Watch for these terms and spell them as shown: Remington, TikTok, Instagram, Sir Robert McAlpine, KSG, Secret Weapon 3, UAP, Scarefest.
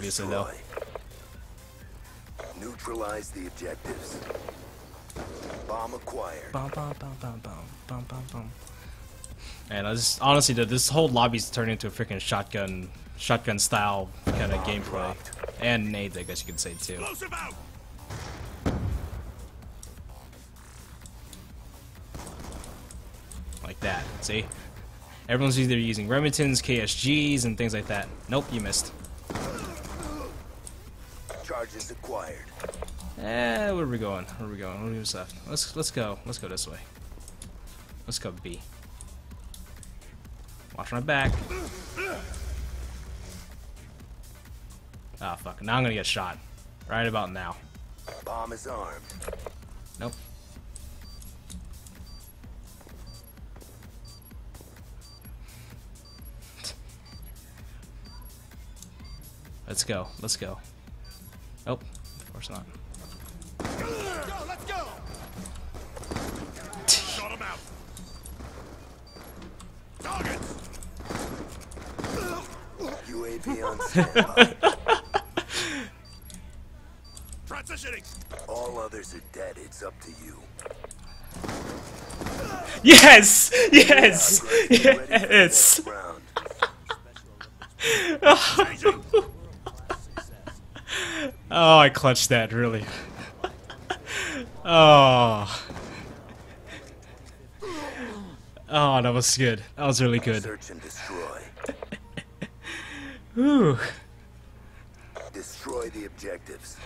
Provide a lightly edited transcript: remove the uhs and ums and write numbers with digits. obviously, though. Neutralize the objectives. Bomb acquired. Bum, bum, bum, bum, bum, bum, bum, bum. And I just honestly, dude, this whole lobby's turned into a freaking shotgun style kind of gameplay, and nades, I guess you could say too. Explosive out. Like that. See, everyone's either using Remingtons, KSGs, and things like that. Nope, you missed. Charges acquired. Eh, where are we going? Where are we going? What was left? Let's go. Let's go this way. Let's go B. Watch my back. Ah, fuck. Now I'm gonna get shot. Right about now. Bomb is armed. Nope. Let's go. Let's go. Nope. Of course not. Let's go. Shot him out. Target. UAP on standby. Transitioning. All others are dead. It's up to you. Yes. Yes. Yes. Oh, I clutched that, really. Oh. Oh, that was good. That was really good. Search and destroy. Whew. Destroy the objectives.